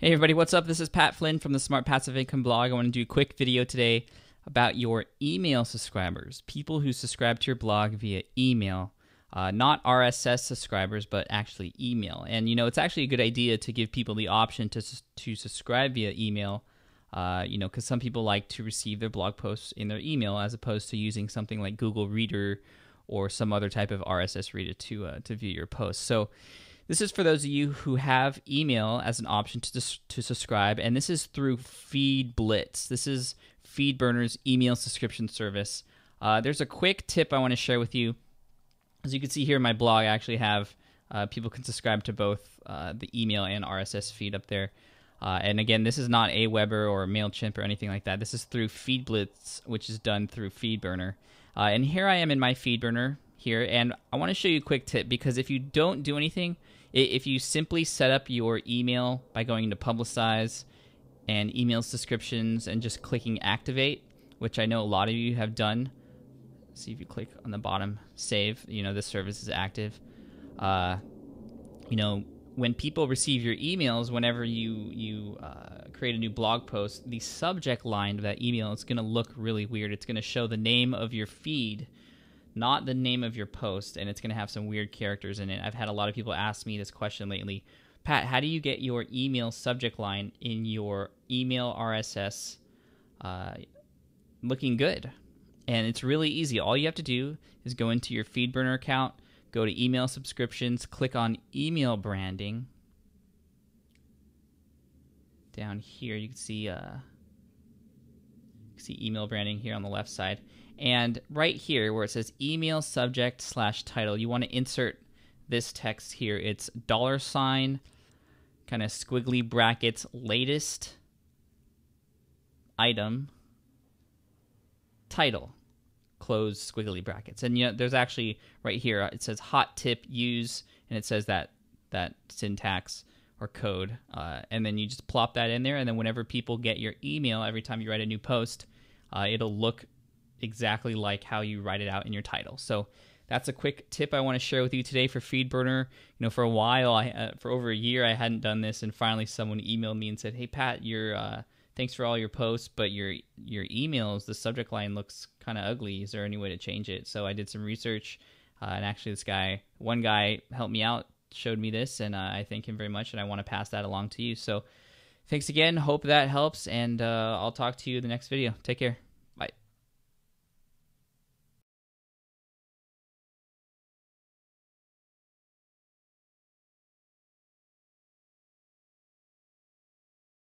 Hey everybody, what's up? This is Pat Flynn from the Smart Passive Income blog. I want to do a quick video today about your email subscribers, people who subscribe to your blog via email, not RSS subscribers, but actually email. And you know, it's actually a good idea to give people the option to subscribe via email, you know, because some people like to receive their blog posts in their email as opposed to using something like Google Reader or some other type of RSS reader to view your posts. So this is for those of you who have email as an option to subscribe, and this is through FeedBlitz. This is FeedBurner's email subscription service. There's a quick tip I want to share with you. As you can see here in my blog, I actually have people can subscribe to both the email and RSS feed up there. And again, this is not AWeber or MailChimp or anything like that. This is through FeedBlitz, which is done through FeedBurner. And here I am in my FeedBurner here, and I want to show you a quick tip, because if you don't do anything, if you simply set up your email by going to Publicize and Email Subscriptions and just clicking Activate, which I know a lot of you have done. See if you click on the bottom, Save, you know, this service is active. You know, when people receive your emails, whenever you create a new blog post, the subject line of that email is going to look really weird. It's going to show the name of your feed, not the name of your post, and it's going to have some weird characters in it. I've had a lot of people ask me this question lately. Pat, how do you get your email subject line in your email RSS looking good? And it's really easy. All you have to do is go into your FeedBurner account, go to Email Subscriptions, click on Email Branding. Down here you can see Email Branding here on the left side. And right here where it says email subject / title, you want to insert this text here. It's $ kind of squiggly brackets, latest item, title, close squiggly brackets. And you know, there's actually right here, it says hot tip use, and it says that syntax or code. And then you just plop that in there, and then whenever people get your email, every time you write a new post, it'll look exactly like how you write it out in your title. So that's a quick tip I want to share with you today for FeedBurner. You know, for a while, for over a year, I hadn't done this, and finally someone emailed me and said, "Hey Pat, thanks for all your posts, but your emails, the subject line looks kind of ugly. Is there any way to change it?" So I did some research, and actually one guy helped me out, showed me this, and I thank him very much, and I want to pass that along to you. So thanks again. Hope that helps, and I'll talk to you in the next video. Take care.